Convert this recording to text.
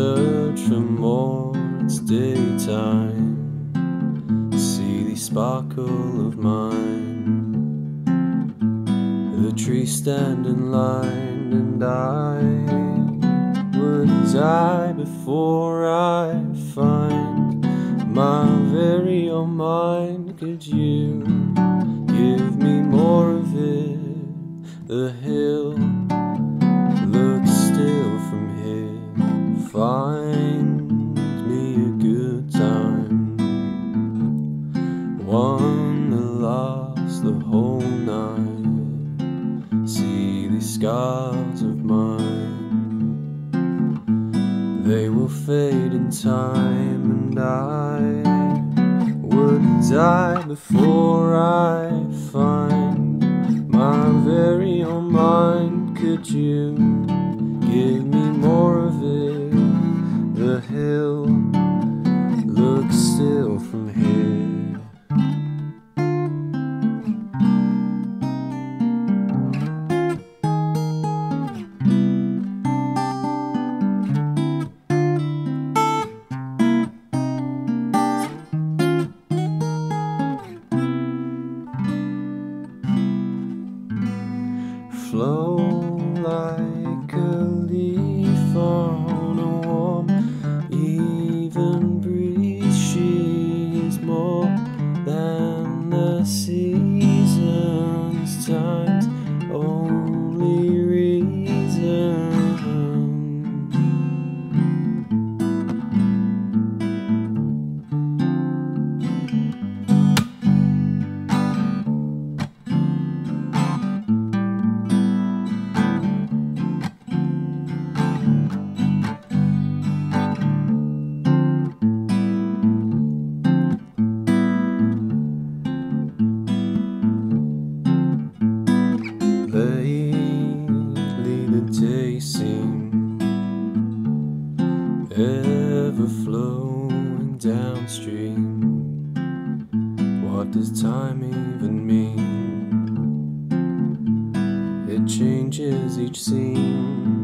search for more, it's daytime. See the sparkle of mine, the trees stand in line, and I would die before I find my very own mind. Could you give me more of it? The hill looks still from here. Find me a good time, one that lasts the whole night. See these scars of mine, they will fade in time, and I die before I find my very own mind. Could you give me more of it? The hill looks still from here. Flow like a leaf on a warm even breeze. She is more than the seasons, time's only ever flowing downstream. What does time even mean? It changes each scene.